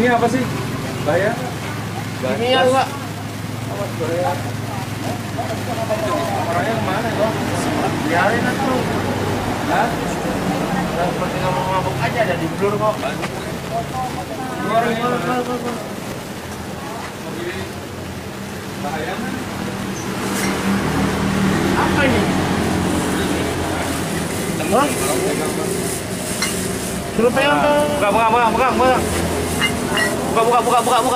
Ini apa sih? Bahaya? Kimia Pak. Awas bahaya. Orangnya kemana ya? Biarin aja lu. Hah? Udah seperti ngomong mabuk aja ada di blur kok. Keluar. Bahaya kan? Apa ini? Hah? Suruh pegang dong. Buka. Buka. Udah,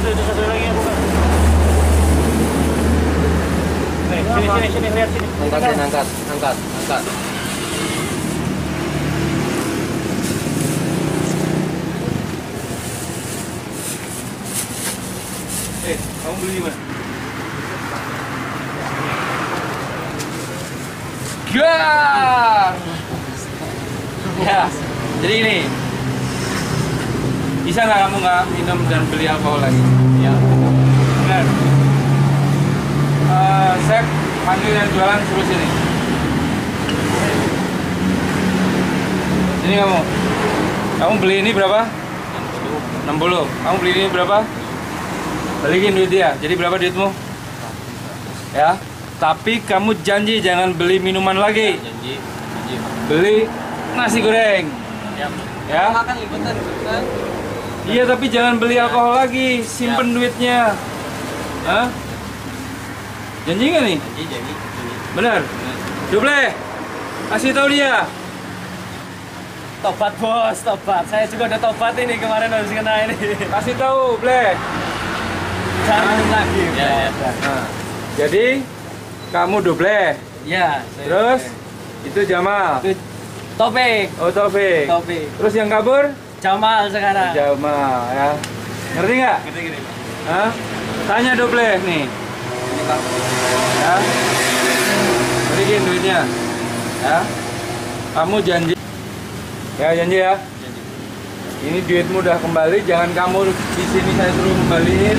satu lagi yang buka. Nih, sini, lihat sini. Angkat. Kamu beli di mana? Gah! Ya, jadi ini bisa nggak kamu nggak minum dan beli alkohol lagi? Ya, benar. Saya panggil yang jualan terus ini. Ini kamu beli ini berapa? 60. Kamu beli ini berapa? Balikin duit dia. Jadi berapa duitmu? Ya. Tapi kamu janji jangan beli minuman lagi. Janji. Beli nasi goreng. Ya. Makan libutan. Iya, tapi jangan beli alkohol lagi. Simpen duitnya. Hah? Janji nggak nih? Janji. Bener. Dobleh. Kasih tahu dia. Tobat bos, tobat. Saya juga udah tobat ini kemarin harus kena ini. Kasih tahu, Bleh. Jangan lagi. Ya. Nah. Jadi kamu Dobleh? Iya. Terus? Dobleh. Itu Jamal? Itu Taufik. Oh, Taufik. Terus yang kabur? Jamal sekarang. Jamal, ya. Ngerti nggak? Ngerti. Hah? Tanya Dobleh nih. Ini kabur. Ya. Beriin duitnya. Ya. Kamu janji. Ya, janji ya. Janji. Ini duitmu udah kembali, jangan kamu di sini saya suruh kembaliin.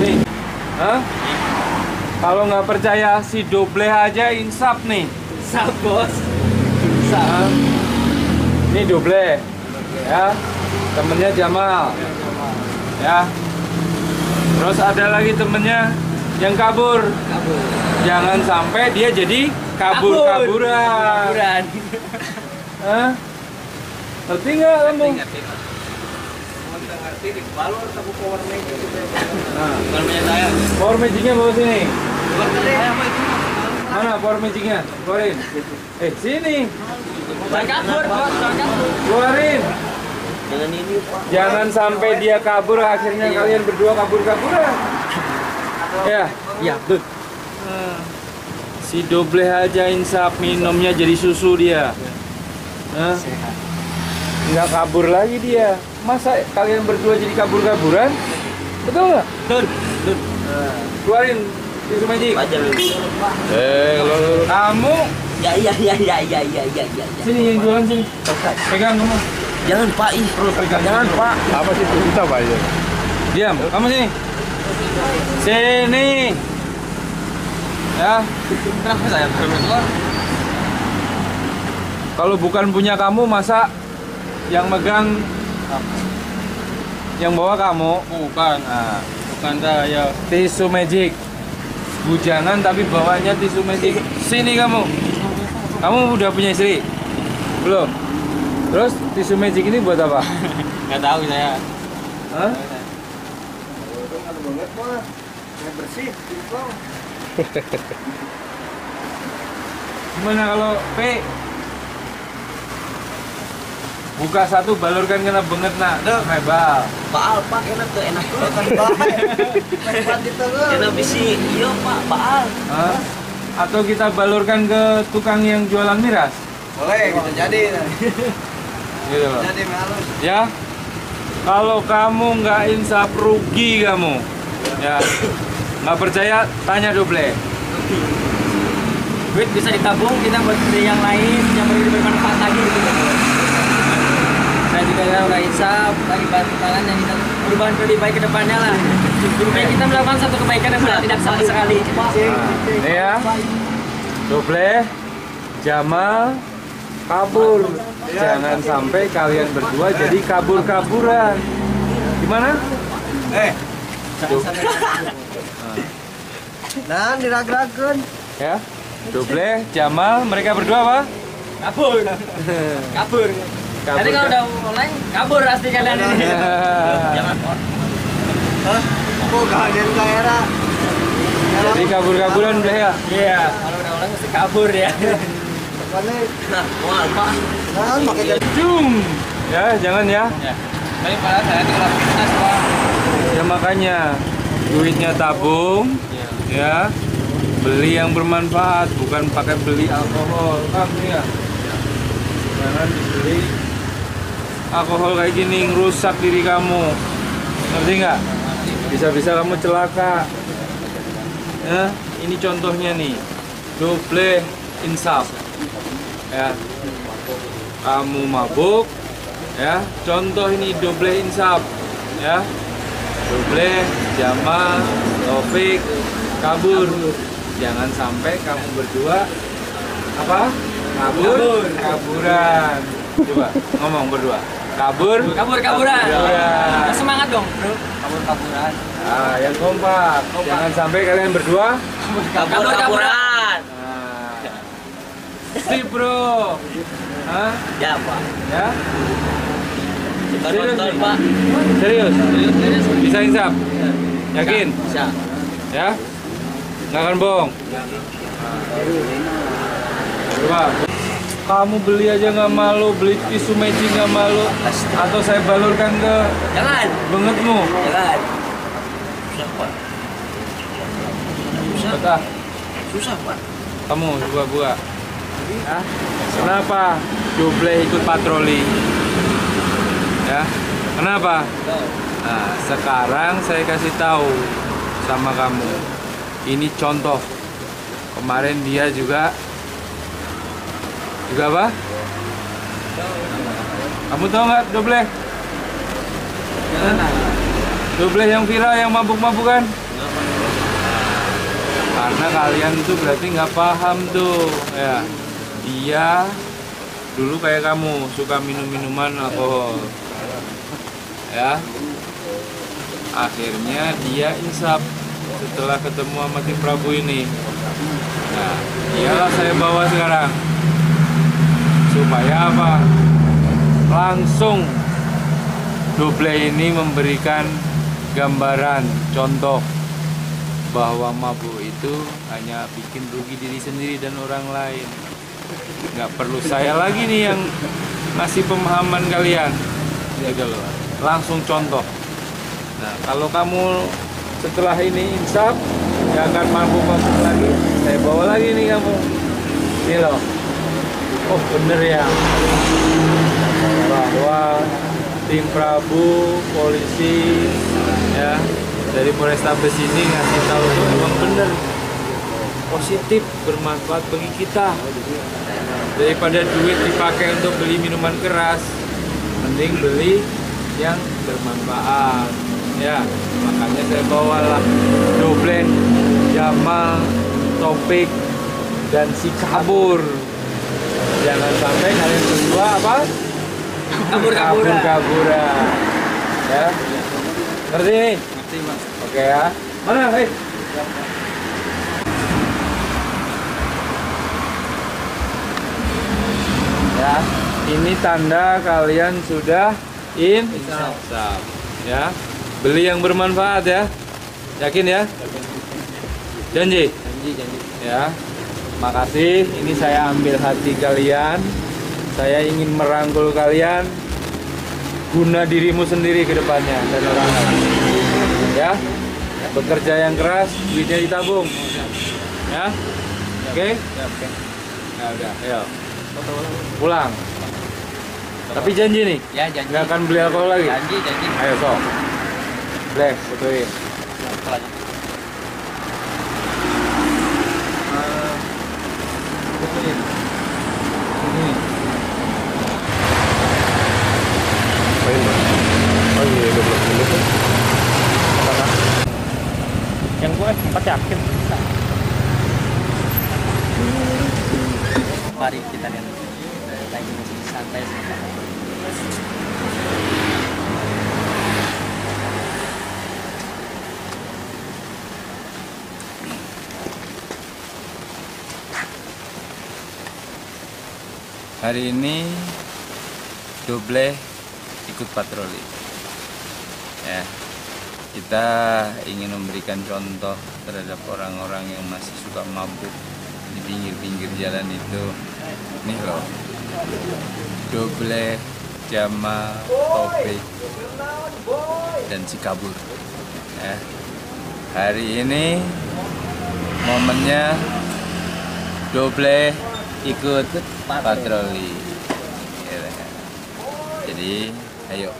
Ini. Hah? Kalau nggak percaya si Dobleh aja insap nih. Insap bos. Insap. Ini Dobleh, ya. Temennya Jamal. Ya. Terus ada lagi temennya yang kabur. Jangan sampai dia jadi kabur-kaburan. Hah? Ngerti nggak kamu? Ngerti. Baru harus aku power magic. Nah, power magic saya. Power magicnya bawa sini. Mana power magicnya? Keluarin. Sini. Jangan kabur. Keluarin. Jangan ini, Pak. Jangan sampai dia kabur akhirnya kalian berdua kabur-kaburan. Ya, betul. Si Dobleh aja insaf minumnya jadi susu dia. Hah? Nggak kabur lagi dia. Masa kalian berdua jadi kabur-kaburan? Betul nggak? Betul. Keluarin. Tisu magic. Kamu ya. Sini yang jualan sini. Pegang kamu. Jangan Pak. Terus pegang. Jangan Pak. Apa sih kita Pak ya? Diam. Kamu sini. Sini. Ya. Kenapa saya keluar? Kalau bukan punya kamu masa yang megang yang bawa kamu? Bukan. Nah. Anda ya tisu magic bujangan tapi bawanya tisu magic. Sini kamu udah punya istri belum? Terus tisu magic ini buat apa? Nggak tahu saya. Hah? Bersih. Gimana kalau P buka satu balurkan kena banget nak, deh hebal. Baal Pak enak tuh enak tuh kan Pak. Tempat itu loh. Enak bisi, iya Pak Baal. Atau kita balurkan ke tukang yang jualan miras. Boleh, kita jadi. Gitu Pak. Jadi halus. Ya, kalau kamu nggak insaf rugi kamu. Ya, nggak percaya tanya Dobleh. Duit bisa ditabung kita buat yang lain yang bermanfaat lagi gitu. Saya juga udah insaf, lagi bantuan yang kita perubahan lebih baik ke depannya lah. Supaya kita melakukan satu kebaikan yang tidak sama sekali. Ini ya, Dobleh, Jamal, kabur. Jangan sampai kalian berdua jadi kabur-kaburan. Gimana? Nah, dirag-ragun. Ya, Dobleh, Jamal, mereka berdua apa? Kabur. Kabur. Tadi kalau udah mulai, kabur pasti kalian ini. Jangan kabur. Hah? Kok kalian daerah? Jadi kabur-kaburan udah ya? Iya, kalau udah mulai mesti kabur ya. Nah, wah, Pak. Nah, pakai jum. Ya, jangan ya. Ya. Baik, Pak, saya tinggal bisnis, Pak. Ya makanya duitnya tabung. Ya. Beli yang bermanfaat, bukan pakai beli alkohol. Paham ya? Jangan dibeli alkohol kayak gini, ngerusak diri kamu. Ngerti nggak? Bisa-bisa kamu celaka. Ya, ini contohnya nih. Dobleh insaf. Ya. Kamu mabuk. Ya, contoh ini Dobleh insaf. Ya. Dobleh, Jamal, Taufik kabur. Jangan sampai kamu berdua apa? Kabur, kaburan. Coba ngomong berdua. Kabur, kaburan. Semangat dong, Bro. Kabur, kaburan. Ah, yang kompak. Jangan sampai kalian berdua kabur, kaburan. Sip, Bro. Hah? Ya, Pak. Ya. Serius, Pak. Serius. Bisa insaf? Yakin? Bisa. Ya? Nggak akan bohong. Coba, kamu beli aja nggak malu, beli tisu magic nggak malu, atau saya balurkan ke jangan bengetmu. Jangan. Susah, Pak. Susah, Pak. Kamu buka-buka. Ya? Kenapa Dobleh ikut patroli? Ya? Kenapa? Nah, sekarang saya kasih tahu sama kamu. Ini contoh. Kemarin dia juga apa? Kamu tahu nggak Dobleh? Dobleh yang viral yang mabuk-mabukan? Karena kalian tuh berarti nggak paham tuh, ya. Dia dulu kayak kamu suka minum-minuman alkohol, ya. Akhirnya dia insaf setelah ketemu sama Tim Prabu ini. Nah, iyalah saya bawa sekarang supaya apa? Langsung Dobleh ini memberikan gambaran contoh bahwa mabuk itu hanya bikin rugi diri sendiri dan orang lain. Nggak perlu saya lagi nih yang ngasih pemahaman kalian. Gitu loh. Langsung contoh. Nah, kalau kamu setelah ini insaf, gak akan mabuk-mabuk lagi, saya bawa lagi nih kamu. Ini loh. Oh, bener ya. Bahwa Tim Prabu, polisi, ya, dari Polrestabes ini ngasih tahu itu memang bener. Positif, bermanfaat bagi kita. Daripada duit dipakai untuk beli minuman keras, mending beli yang bermanfaat. Ya, makanya saya bawalah Dobleh, Jamal, Taufik, dan si kabur. Jangan sampai kalian berdua apa? Kabur-kaburan. Ya. Ngerti nih? Ngerti, Mas. Oke ya. Mana, hei? Ya, ini tanda kalian sudah insaf. Ya. Beli yang bermanfaat ya. Yakin ya? Janji? Janji. Ya. Makasih, ini saya ambil hati kalian. Saya ingin merangkul kalian guna dirimu sendiri ke depannya dan orang lain. Ya. Bekerja yang keras, duitnya ditabung. Ya. Oke? Oke. Ya udah, ayo. Pulang. Tapi janji nih? Ya, janji. Nggak akan beli alkohol lagi? Janji. Ayo, sok. Boleh, fotoin. Fotoin. Ini. Oh iya, 12 menit. Apakah? Yang gue sempat yakin. Mari kita lihat. lagi santai sama hari ini Dobleh ikut patroli. Ya, kita ingin memberikan contoh terhadap orang-orang yang masih suka mabuk di pinggir-pinggir jalan itu. Nih loh, Dobleh, Jamal, Topi, dan si kabur. Ya, hari ini momennya Dobleh ikut patroli. Jadi ayo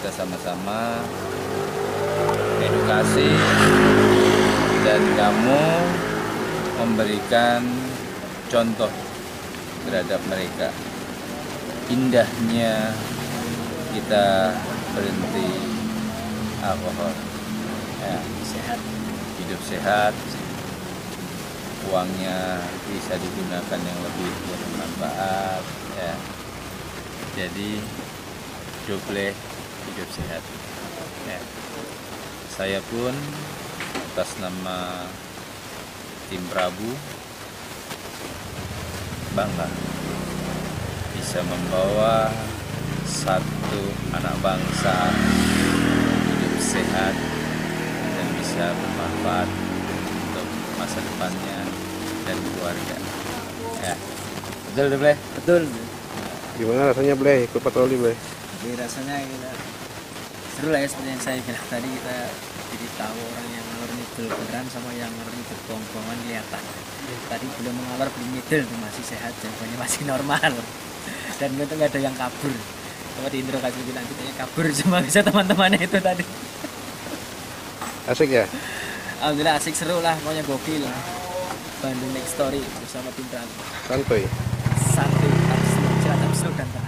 kita sama-sama edukasi dan kamu memberikan contoh terhadap mereka. Indahnya kita berhenti alkohol, ya, hidup sehat, uangnya bisa digunakan yang lebih bermanfaat, ya. Jadi Dobleh hidup sehat, ya. Saya pun atas nama Tim Prabu bangga bisa membawa satu anak bangsa hidup sehat dan bisa bermanfaat untuk masa depannya dan keluarga. Ya, betul Dobleh, betul. Gimana rasanya Dobleh ikut patroli, Dobleh? Jadi rasanya kita seru lah ya, seperti yang saya bilang tadi, kita jadi tahu orang yang ngeluarin itu beneran sama yang ngeluarin itu bohong-bohongan kelihatan. Tadi belum mengeluar, belum middle, masih sehat, jawabannya masih normal. Dan itu nggak ada yang kabur. Kalau di interogasi kita nantinya kabur cuma bisa teman-temannya itu tadi. Asik ya? Alhamdulillah asik, seru lah, pokoknya gokil lah. Bandung Next Story bersama Tim Prabu. Santuy. Santuy, absurd dan